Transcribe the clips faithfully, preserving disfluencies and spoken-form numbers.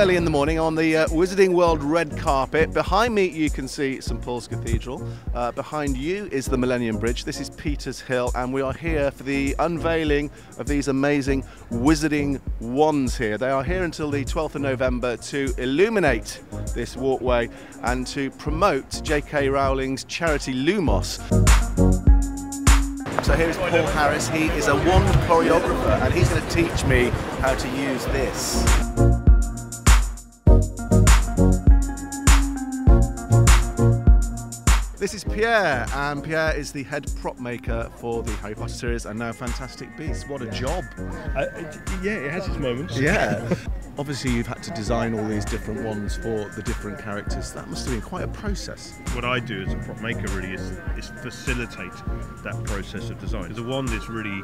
early in the morning on the uh, Wizarding World red carpet. Behind me you can see Saint Paul's Cathedral. Uh, behind you is the Millennium Bridge. This is Peter's Hill, and we are here for the unveiling of these amazing Wizarding Wands here. They are here until the twelfth of November to illuminate this walkway and to promote J K Rowling's charity Lumos. So here is Paul Harris. He is a wand choreographer, and he's going to teach me how to use this. This is Pierre, and Pierre is the head prop maker for the Harry Potter series and now Fantastic Beasts. What a job! Uh, yeah, it has its moments. Yeah. Obviously you've had to design all these different ones for the different characters. That must have been quite a process. What I do as a prop maker really is, is facilitate that process of design. The wand is really,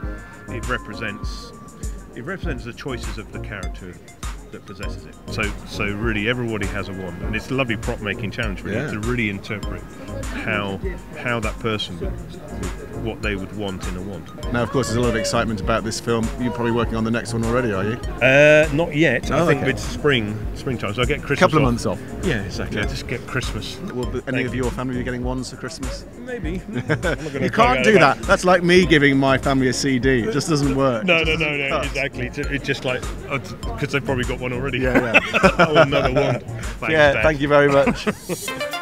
it represents, it represents the choices of the character that possesses it. So, so really everybody has a wand, and it's a lovely prop making challenge really, yeah. to really interpret how, how that person would, would, what they would want in a wand. Now of course there's a lot of excitement about this film. You're probably working on the next one already, are you? Uh, not yet. Oh, I think okay. It's spring, springtime, so I get Christmas couple of off. months off. Yeah, exactly, yeah. I just get Christmas. Will any Thank of your family be getting wands for Christmas? Maybe. I'm not you can't do that. That's like me giving my family a C D, it just doesn't work. No, no, no, no, cut. exactly. It's just like, because they've probably got one already. Yeah, yeah. Oh, another one. Thanks, yeah, Dad. Thank you very much.